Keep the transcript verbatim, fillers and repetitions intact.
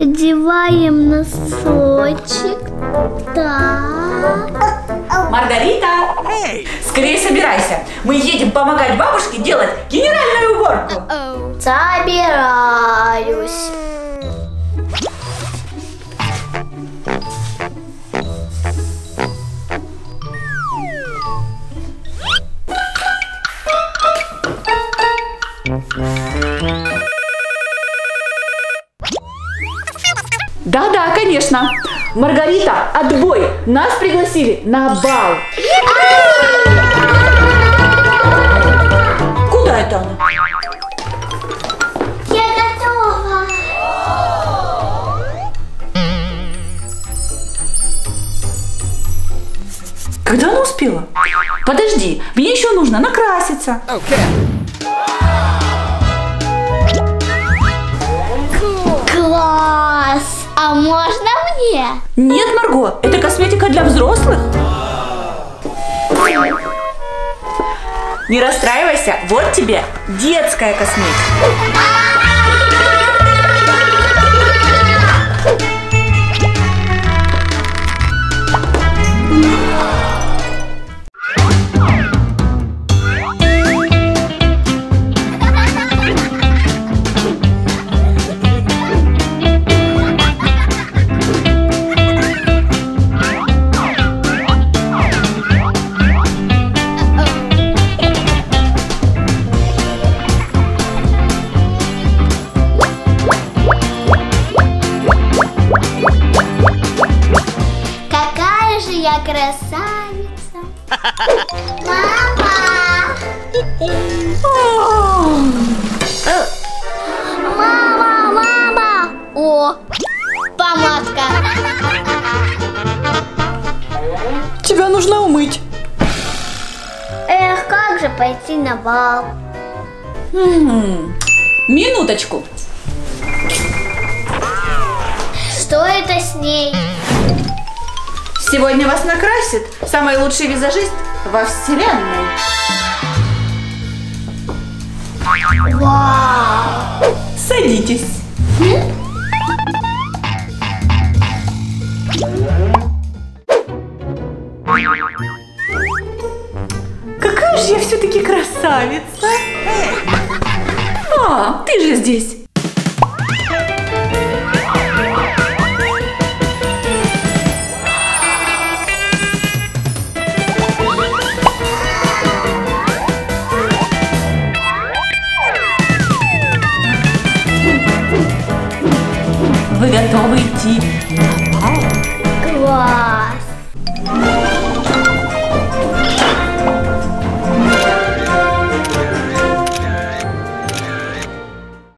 Одеваем носочек. Так. Маргарита, скорее собирайся. Мы едем помогать бабушке делать генеральную уборку. Собираюсь. Да-да, конечно. Маргарита, отбой. Нас пригласили на бал. Куда это она? Я готова. Когда она успела? Подожди, мне еще нужно накраситься. Okay. А можно мне? Нет, Марго, это косметика для взрослых. Не расстраивайся, вот тебе детская косметика. Я красавица. Мама! Мама, мама! О, помадка. Тебя нужно умыть. Эх, как же пойти на бал? Минуточку. Что это с ней? Сегодня вас накрасит самый лучший визажист во вселенной. Вау! Садитесь. Какая же я все-таки красавица! А, ты же здесь. Вы готовы идти на бал?